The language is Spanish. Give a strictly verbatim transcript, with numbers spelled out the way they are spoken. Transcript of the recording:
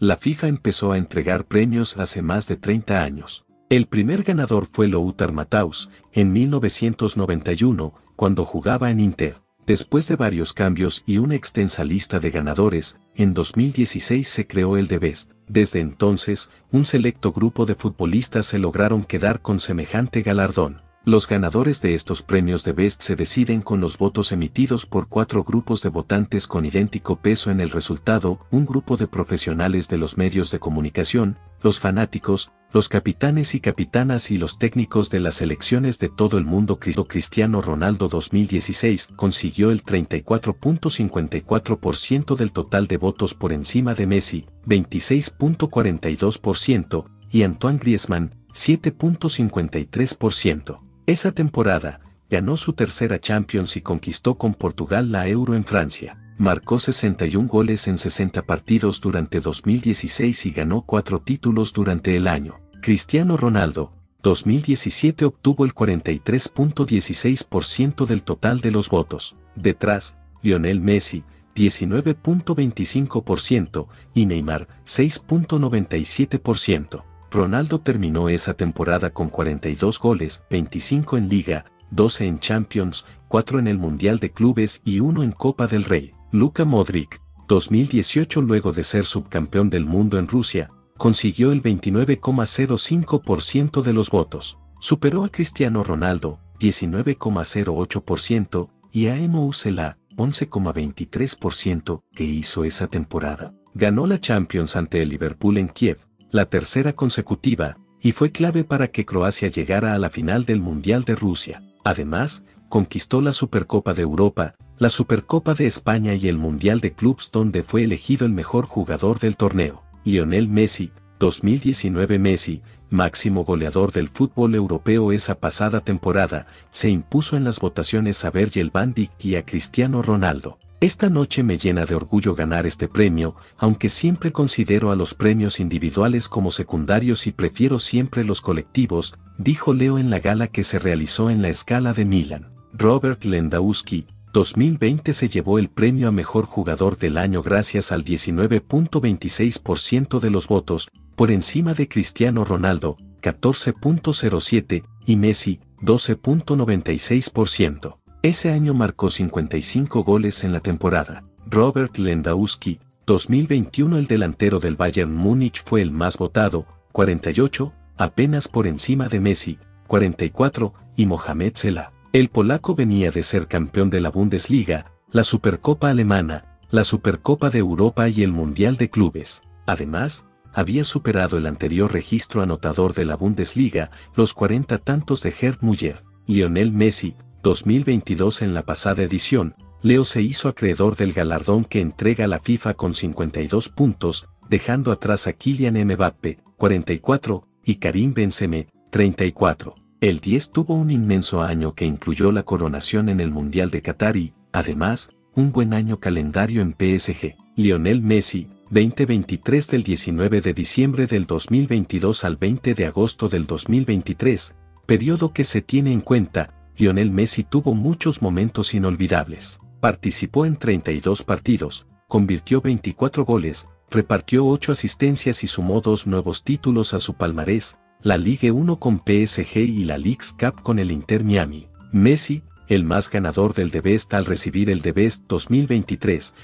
La FIFA empezó a entregar premios hace más de treinta años. El primer ganador fue Lothar Matthäus, en mil novecientos noventa y uno, cuando jugaba en Inter. Después de varios cambios y una extensa lista de ganadores, en dos mil dieciséis se creó el THE BEST. Desde entonces, un selecto grupo de futbolistas se lograron quedar con semejante galardón. Los ganadores de estos premios THE BEST se deciden con los votos emitidos por cuatro grupos de votantes con idéntico peso en el resultado: un grupo de profesionales de los medios de comunicación, los fanáticos, los capitanes y capitanas y los técnicos de las selecciones de todo el mundo. Cristiano Ronaldo dos mil dieciséis consiguió el treinta y cuatro coma cincuenta y cuatro por ciento del total de votos, por encima de Messi, veintiséis coma cuarenta y dos por ciento, y Antoine Griezmann, siete coma cincuenta y tres por ciento. Esa temporada, ganó su tercera Champions y conquistó con Portugal la Euro en Francia. Marcó sesenta y un goles en sesenta partidos durante dos mil dieciséis y ganó cuatro títulos durante el año. Cristiano Ronaldo, dos mil diecisiete, obtuvo el cuarenta y tres coma dieciséis por ciento del total de los votos. Detrás, Lionel Messi, diecinueve coma veinticinco por ciento, y Neymar, seis coma noventa y siete por ciento. Ronaldo terminó esa temporada con cuarenta y dos goles, veinticinco en Liga, doce en Champions, cuatro en el Mundial de Clubes y uno en Copa del Rey. Luka Modric, dos mil dieciocho, luego de ser subcampeón del mundo en Rusia, consiguió el veintinueve coma cero cinco por ciento de los votos. Superó a Cristiano Ronaldo, diecinueve coma cero ocho por ciento, y a Emo Usela, once coma veintitrés por ciento, que hizo esa temporada. Ganó la Champions ante el Liverpool en Kiev, la tercera consecutiva, y fue clave para que Croacia llegara a la final del Mundial de Rusia. Además, conquistó la Supercopa de Europa, la Supercopa de España y el Mundial de Clubes, donde fue elegido el mejor jugador del torneo. Lionel Messi, dos mil diecinueve. Messi, máximo goleador del fútbol europeo esa pasada temporada, se impuso en las votaciones a Virgil van Dijk y a Cristiano Ronaldo. Esta noche me llena de orgullo ganar este premio, aunque siempre considero a los premios individuales como secundarios y prefiero siempre los colectivos, dijo Leo en la gala que se realizó en la Scala de Milán. Robert Lewandowski, dos mil veinte, se llevó el premio a mejor jugador del año gracias al diecinueve coma veintiséis por ciento de los votos, por encima de Cristiano Ronaldo, catorce coma cero siete por ciento, y Messi, doce coma noventa y seis por ciento. Ese año marcó cincuenta y cinco goles en la temporada. Robert Lewandowski, dos mil veintiuno, el delantero del Bayern Múnich, fue el más votado, cuarenta y ocho, apenas por encima de Messi, cuarenta y cuatro, y Mohamed Salah. El polaco venía de ser campeón de la Bundesliga, la Supercopa alemana, la Supercopa de Europa y el Mundial de Clubes. Además, había superado el anterior registro anotador de la Bundesliga, los cuarenta tantos de Gerd Müller. Lionel Messi, dos mil veintidós. En la pasada edición, Leo se hizo acreedor del galardón que entrega la FIFA con cincuenta y dos puntos, dejando atrás a Kylian Mbappé, cuarenta y cuatro, y Karim Benzema, treinta y cuatro. El diez tuvo un inmenso año que incluyó la coronación en el Mundial de Qatar y, además, un buen año calendario en P S G. Lionel Messi, veinte veintitrés, del diecinueve de diciembre del dos mil veintidós al veinte de agosto del dos mil veintitrés, periodo que se tiene en cuenta. Lionel Messi tuvo muchos momentos inolvidables. Participó en treinta y dos partidos, convirtió veinticuatro goles, repartió ocho asistencias y sumó dos nuevos títulos a su palmarés: la Ligue uno con P S G y la Leagues Cup con el Inter Miami. Messi, el más ganador del THE BEST al recibir el THE BEST dos mil veintitrés.